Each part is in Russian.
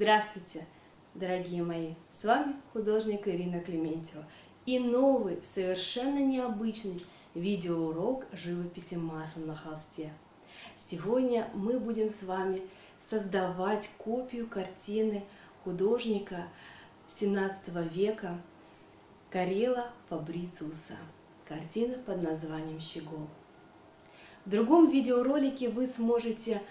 Здравствуйте, дорогие мои! С вами художник Ирина Клементьева и новый, совершенно необычный видеоурок живописи маслом на холсте. Сегодня мы будем с вами создавать копию картины художника 17 века Карела Фабрициуса. Картина под названием «Щеголы». В другом видеоролике вы сможете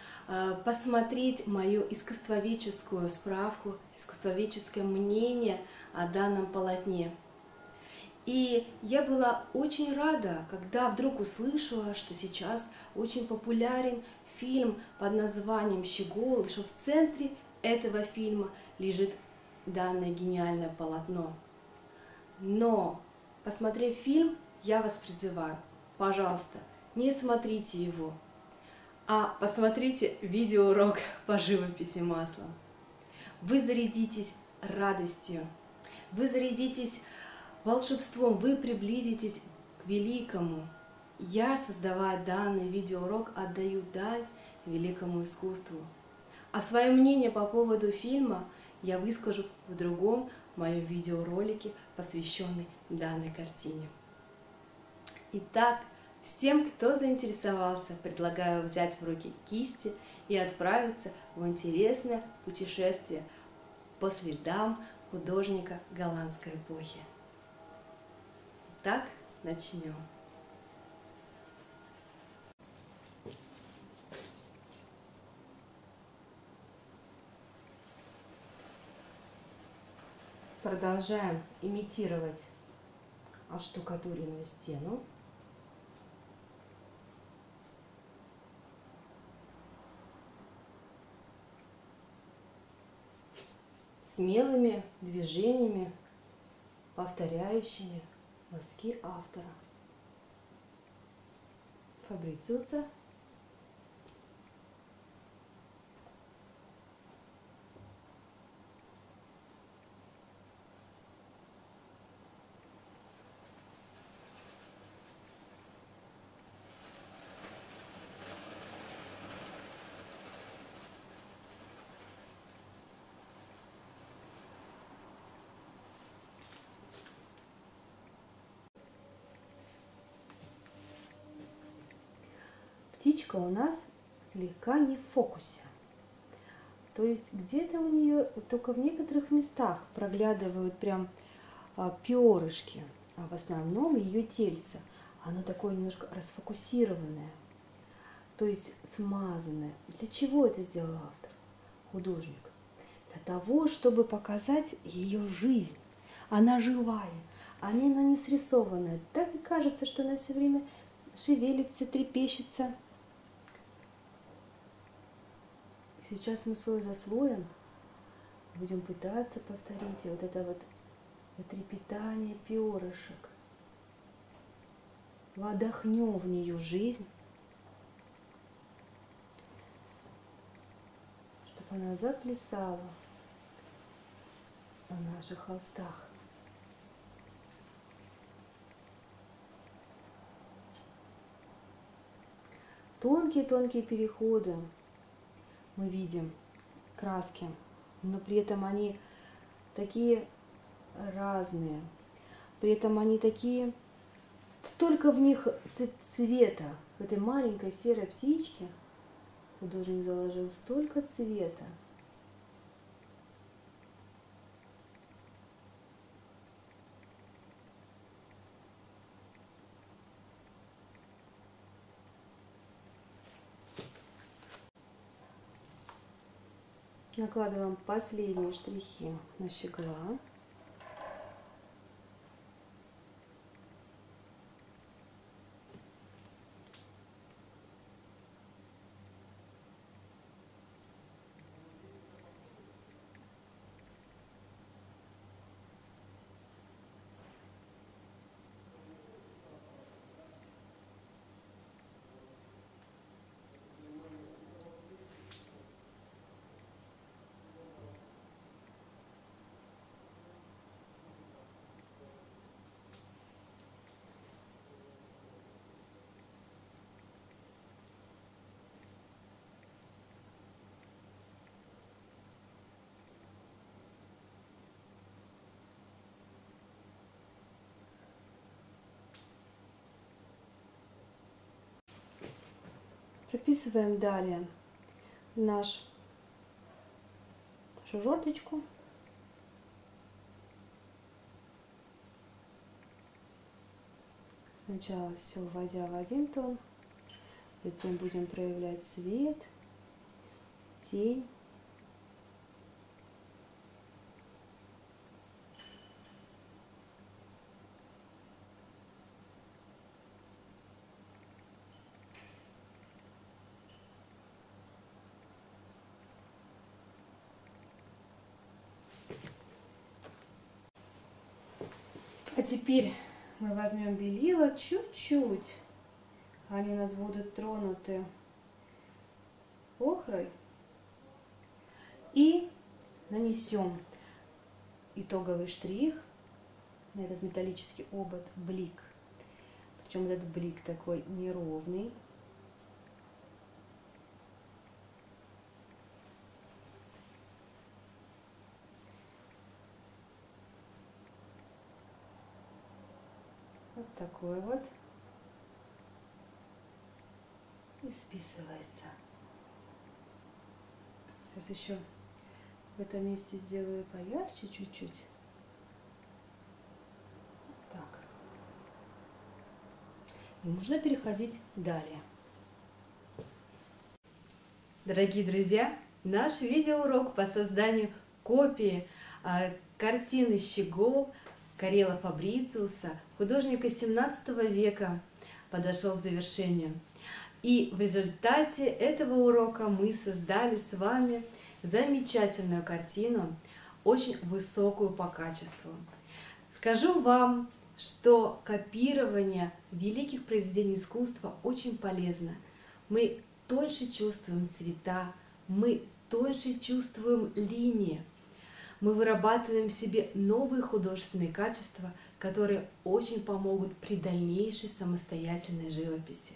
посмотреть мою искусствоведческую справку, искусствоведческое мнение о данном полотне. И я была очень рада, когда вдруг услышала, что сейчас очень популярен фильм под названием «Щеголы», что в центре этого фильма лежит данное гениальное полотно. Но, посмотрев фильм, я вас призываю, пожалуйста, не смотрите его, а посмотрите видеоурок по живописи маслом. Вы зарядитесь радостью, вы зарядитесь волшебством, вы приблизитесь к великому. Я, создавая данный видеоурок, отдаю дань великому искусству. А свое мнение по поводу фильма я выскажу в другом моем видеоролике, посвященном данной картине. Итак, всем, кто заинтересовался, предлагаю взять в руки кисти и отправиться в интересное путешествие по следам художника голландской эпохи. Итак, начнем. Продолжаем имитировать оштукатуренную стену. Смелыми движениями, повторяющими мазки автора Фабрициуса. Птичка у нас слегка не в фокусе, то есть где-то у нее только в некоторых местах проглядывают прям перышки, а в основном ее тельце, оно такое немножко расфокусированное, то есть смазанное. Для чего это сделал автор, художник? Для того, чтобы показать ее жизнь. Она живая, она не срисованная. Так и кажется, что она все время шевелится, трепещется. Сейчас мы слой за слоем будем пытаться повторить вот это вот трепетание перышек. Вдохнем в нее жизнь, чтобы она заплясала на наших холстах. Тонкие-тонкие переходы. Мы видим краски, но при этом они такие разные, при этом они такие, столько в них цвета, в этой маленькой серой птичке художник заложил столько цвета. Накладываем последние штрихи на щегла. Прописываем далее нашу жердочку. Сначала все вводя в один тон, затем будем проявлять свет, тень. А теперь мы возьмем белила чуть-чуть, они у нас будут тронуты охрой, и нанесем итоговый штрих на этот металлический обод, блик. Причем этот блик такой неровный. Вот такой вот. И списывается. Сейчас еще в этом месте сделаю поярче чуть-чуть. Вот так. И можно переходить далее. Дорогие друзья, наш видеоурок по созданию копии картины «Щегол» Карела Фабрициуса, художника 17 века, подошел к завершению. И в результате этого урока мы создали с вами замечательную картину, очень высокую по качеству. Скажу вам, что копирование великих произведений искусства очень полезно. Мы тоньше чувствуем цвета, мы тоньше чувствуем линии. Мы вырабатываем в себе новые художественные качества, которые очень помогут при дальнейшей самостоятельной живописи.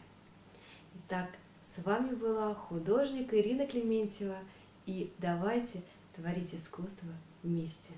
Итак, с вами была художник Ирина Клементьева, и давайте творить искусство вместе!